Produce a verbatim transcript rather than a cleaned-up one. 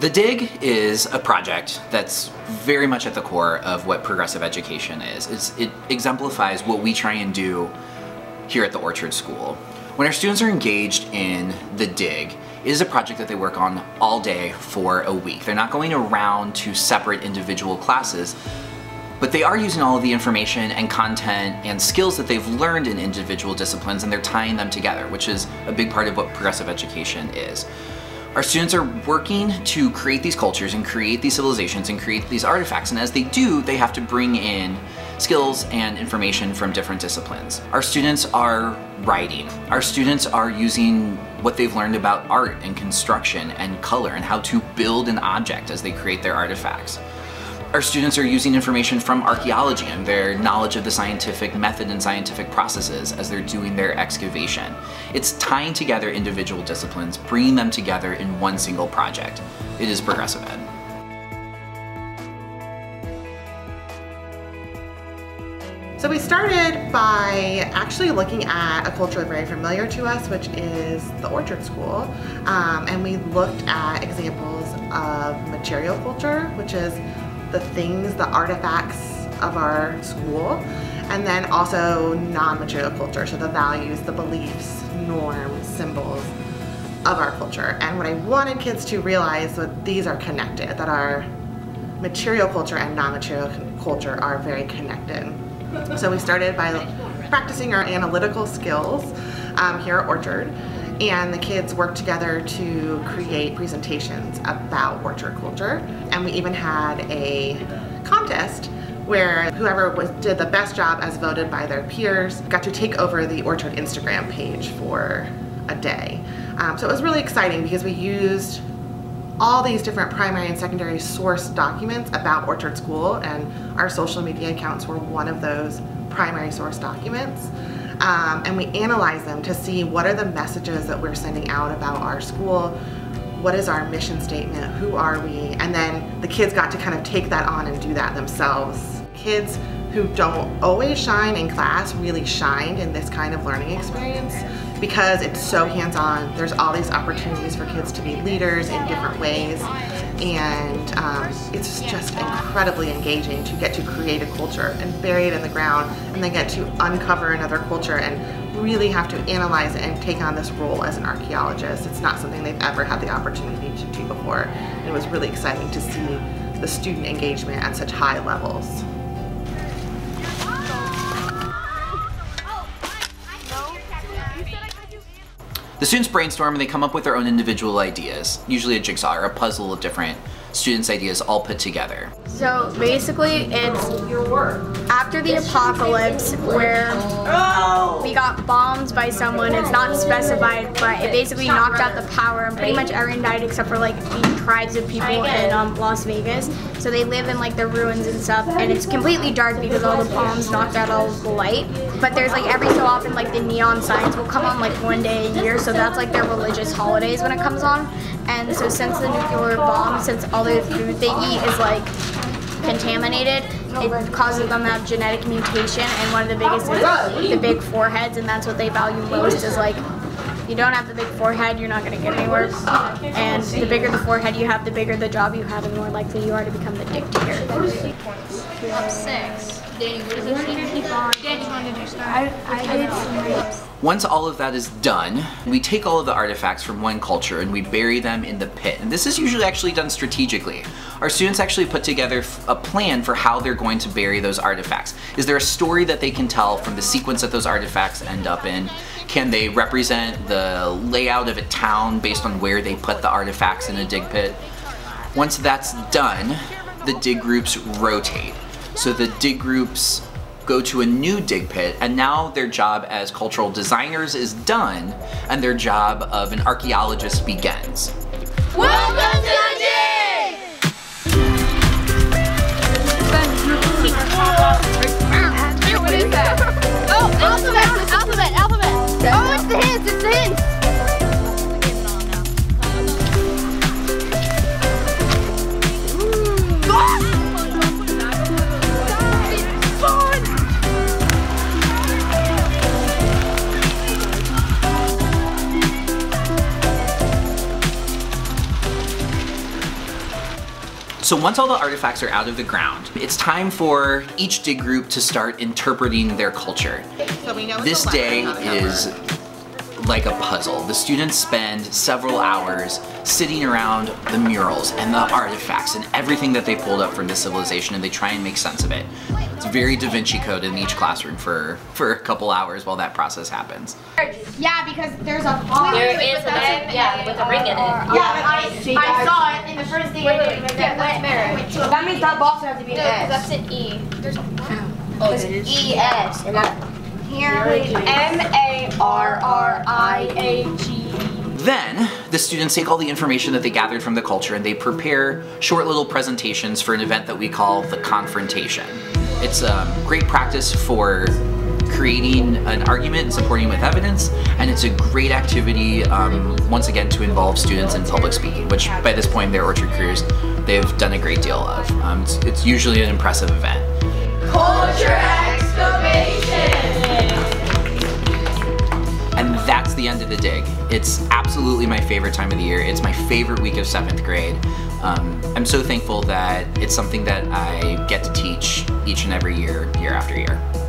The Dig is a project that's very much at the core of what progressive education is. It's, it exemplifies what we try and do here at the Orchard School. When our students are engaged in The Dig, it is a project that they work on all day for a week. They're not going around to separate individual classes, but they are using all of the information and content and skills that they've learned in individual disciplines, and they're tying them together, which is a big part of what progressive education is. Our students are working to create these cultures and create these civilizations and create these artifacts, and as they do, they have to bring in skills and information from different disciplines. Our students are writing. Our students are using what they've learned about art and construction and color and how to build an object as they create their artifacts. Our students are using information from archaeology and their knowledge of the scientific method and scientific processes as they're doing their excavation. It's tying together individual disciplines, bringing them together in one single project. It is progressive ed. So we started by actually looking at a culture very familiar to us, which is the Orchard School, um, and we looked at examples of material culture, which is the things, the artifacts of our school, and then also non-material culture, so the values, the beliefs, norms, symbols of our culture. And what I wanted kids to realize that these are connected, that our material culture and non-material culture are very connected. So we started by practicing our analytical skills um, here at Orchard, and the kids worked together to create presentations about orchard culture. And we even had a contest where whoever was, did the best job as voted by their peers got to take over the Orchard Instagram page for a day. Um, so it was really exciting because we used all these different primary and secondary source documents about Orchard School, and our social media accounts were one of those primary source documents. Um, and we analyzed them to see what are the messages that we're sending out about our school, what is our mission statement, who are we, and then the kids got to kind of take that on and do that themselves. Kids who don't always shine in class really shined in this kind of learning experience because it's so hands-on. There's all these opportunities for kids to be leaders in different ways, and um, it's just incredibly engaging to get to create a culture and bury it in the ground, and then get to uncover another culture and really have to analyze it and take on this role as an archaeologist. It's not something they've ever had the opportunity to do before. It was really exciting to see the student engagement at such high levels. The students brainstorm and they come up with their own individual ideas, usually a jigsaw or a puzzle of different students' ideas all put together. So basically it's after the apocalypse where we got bombed by someone. It's not specified, but it basically knocked out the power and pretty much everyone died except for like the tribes of people in um, Las Vegas. So they live in like the ruins and stuff, and it's completely dark because all the bombs knocked out all of the light. But there's like every so often like the neon signs will come on like one day a year, so that's like their religious holidays when it comes on. And so since the nuclear bomb, since all the food they eat is like contaminated, it causes them to have genetic mutation, and one of the biggest is the big foreheads, and that's what they value most is like, you don't have the big forehead, you're not going to get anywhere, and the bigger the forehead you have, the bigger the job you have, and the more likely you are to become the dictator. Six. Once all of that is done, we take all of the artifacts from one culture and we bury them in the pit. And this is usually actually done strategically. Our students actually put together a plan for how they're going to bury those artifacts. Is there a story that they can tell from the sequence that those artifacts end up in? Can they represent the layout of a town based on where they put the artifacts in a dig pit? Once that's done, the dig groups rotate. So the dig groups go to a new dig pit, and now their job as cultural designers is done, and their job of an archaeologist begins. Welcome to the dig! What is that? Oh, alphabet, alphabet, alphabet! Oh, it's the hints, it's the hints! So once all the artifacts are out of the ground, it's time for each dig group to start interpreting their culture. So we know this day is like a puzzle. The students spend several hours sitting around the murals and the artifacts and everything that they pulled up from this civilization, and they try and make sense of it. It's very Da Vinci Code in each classroom for, for a couple hours while that process happens. Yeah, because there's a ball. There is a bed, yeah, with a ring in it. Yeah, but I, I saw it in the first thing. Wait, wait, wait, yeah, that's marriage. That means that box has to be an S. No, that's an E. There's an E S. M A R R I A G E. Then, the students take all the information that they gathered from the culture and they prepare short little presentations for an event that we call the confrontation. It's um, great practice for creating an argument and supporting with evidence, and it's a great activity, um, once again, to involve students in public speaking, which by this point in their Orchard careers, they've done a great deal of. Um, it's, it's usually an impressive event. Culture excavation! And that's the end of the dig. It's absolutely my favorite time of the year. It's my favorite week of seventh grade. Um, I'm so thankful that it's something that I get to teach each and every year, year after year.